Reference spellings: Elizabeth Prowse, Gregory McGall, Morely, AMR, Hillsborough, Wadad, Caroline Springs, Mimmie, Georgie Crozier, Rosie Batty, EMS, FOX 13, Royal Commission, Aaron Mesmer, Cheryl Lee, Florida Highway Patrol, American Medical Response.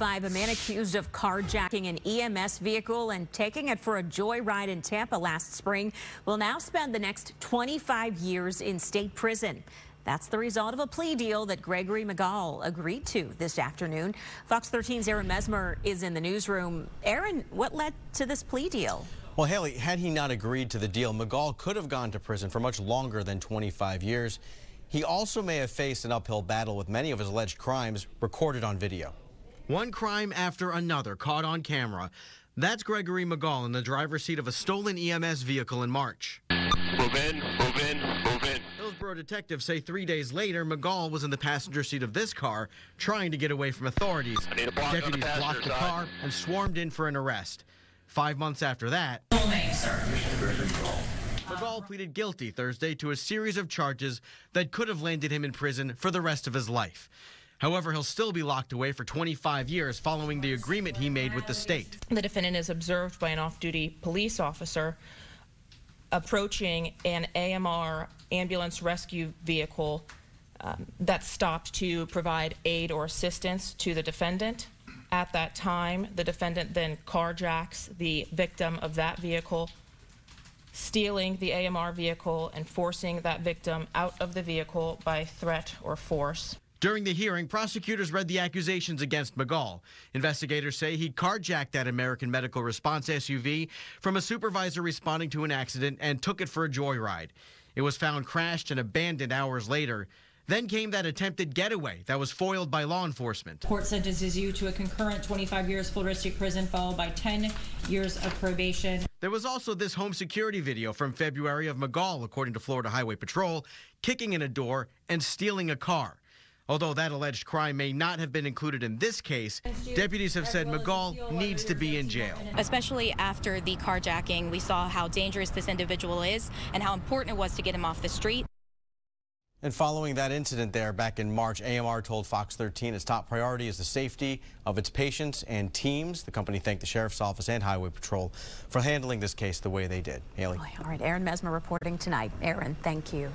A man accused of carjacking an EMS vehicle and taking it for a joyride in Tampa last spring will now spend the next 25 years in state prison. That's the result of a plea deal that Gregory McGall agreed to this afternoon. Fox 13's Aaron Mesmer is in the newsroom. Aaron, what led to this plea deal? Well, Haley, had he not agreed to the deal, McGall could have gone to prison for much longer than 25 years. He also may have faced an uphill battle with many of his alleged crimes recorded on video. One crime after another caught on camera. That's Gregory McGall in the driver's seat of a stolen EMS vehicle in March. Move in, move in, move in. Hillsborough detectives say 3 days later, McGall was in the passenger seat of this car trying to get away from authorities. Deputies blocked the car and swarmed in for an arrest. 5 months after that, McGall pleaded guilty Thursday to a series of charges that could have landed him in prison for the rest of his life. However, he'll still be locked away for 25 years following the agreement he made with the state. The defendant is observed by an off-duty police officer approaching an AMR ambulance rescue vehicle that's stopped to provide aid or assistance to the defendant. At that time, the defendant then carjacks the victim of that vehicle, stealing the AMR vehicle and forcing that victim out of the vehicle by threat or force. During the hearing, prosecutors read the accusations against McGall. Investigators say he carjacked that American Medical Response SUV from a supervisor responding to an accident and took it for a joyride. It was found crashed and abandoned hours later. Then came that attempted getaway that was foiled by law enforcement. Court sentences you to a concurrent 25 years full district prison followed by 10 years of probation. There was also this home security video from February of McGall, according to Florida Highway Patrol, kicking in a door and stealing a car. Although that alleged crime may not have been included in this case, deputies have said McGall needs to be in jail. Especially after the carjacking, we saw how dangerous this individual is and how important it was to get him off the street. And following that incident there back in March, AMR told Fox 13 its top priority is the safety of its patients and teams. The company thanked the Sheriff's Office and Highway Patrol for handling this case the way they did. Haley. All right, Aaron Mesmer reporting tonight. Aaron, thank you.